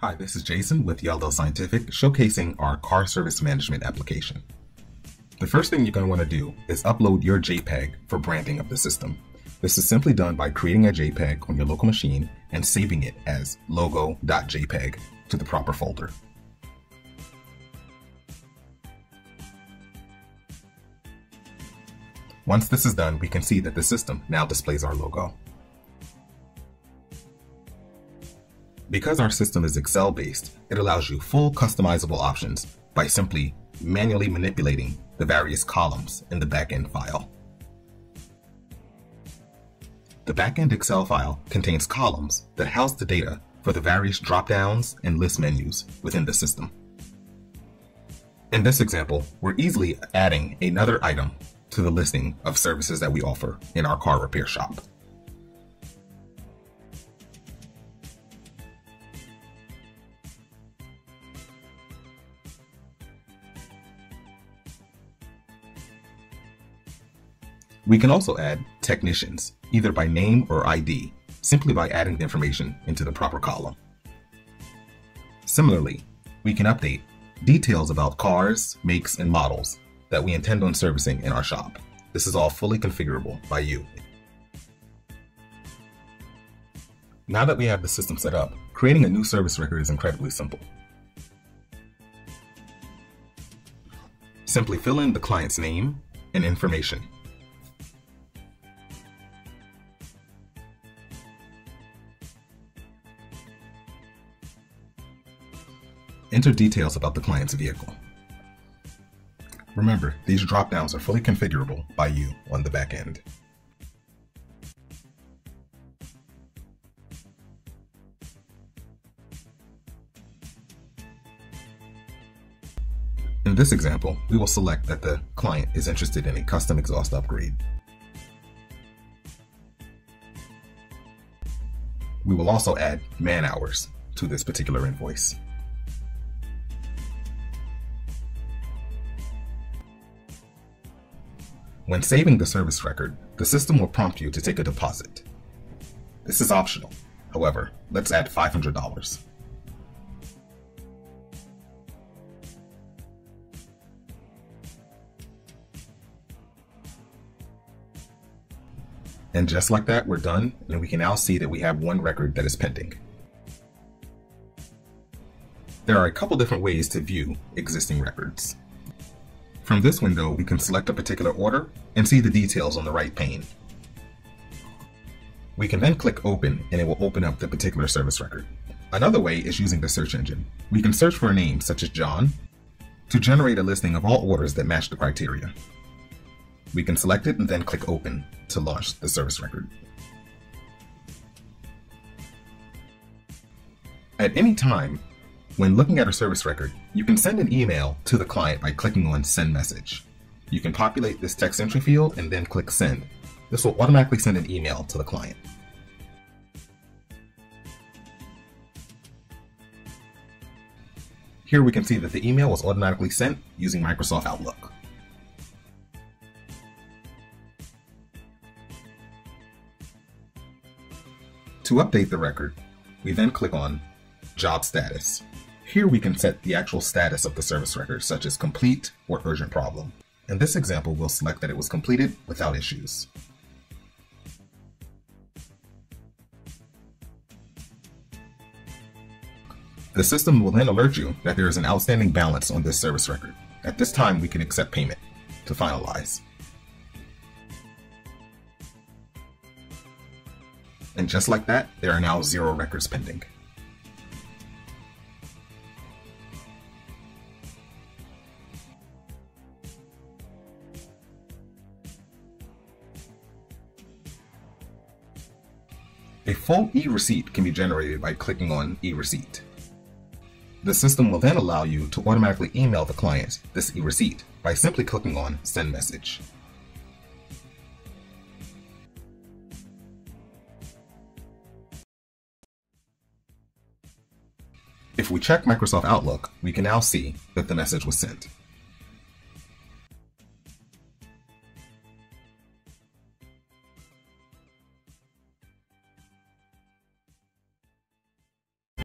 Hi, this is Jason with Yeldo Scientific, showcasing our car service management application. The first thing you're going to want to do is upload your JPEG for branding of the system. This is simply done by creating a JPEG on your local machine and saving it as logo.jpg to the proper folder. Once this is done, we can see that the system now displays our logo. Because our system is Excel-based, it allows you full customizable options by simply manually manipulating the various columns in the backend file. The backend Excel file contains columns that house the data for the various drop-downs and list menus within the system. In this example, we're easily adding another item to the listing of services that we offer in our car repair shop. We can also add technicians, either by name or ID, simply by adding the information into the proper column. Similarly, we can update details about cars, makes, and models that we intend on servicing in our shop. This is all fully configurable by you. Now that we have the system set up, creating a new service record is incredibly simple. Simply fill in the client's name and information. Enter details about the client's vehicle. Remember, these drop-downs are fully configurable by you on the back end. In this example, we will select that the client is interested in a custom exhaust upgrade. We will also add man-hours to this particular invoice. When saving the service record, the system will prompt you to take a deposit. This is optional. However, let's add $500. And just like that, we're done, and we can now see that we have one record that is pending. There are a couple different ways to view existing records. From this window, we can select a particular order and see the details on the right pane. We can then click open and it will open up the particular service record. Another way is using the search engine. We can search for a name such as John to generate a listing of all orders that match the criteria. We can select it and then click open to launch the service record. At any time, when looking at a service record, you can send an email to the client by clicking on Send Message. You can populate this text entry field and then click Send. This will automatically send an email to the client. Here we can see that the email was automatically sent using Microsoft Outlook. To update the record, we then click on Job Status. Here we can set the actual status of the service record, such as complete or urgent problem. In this example, we'll select that it was completed without issues. The system will then alert you that there is an outstanding balance on this service record. At this time, we can accept payment to finalize. And just like that, there are now 0 records pending. A full e-receipt can be generated by clicking on e-receipt. The system will then allow you to automatically email the client this e-receipt by simply clicking on Send Message. If we check Microsoft Outlook, we can now see that the message was sent.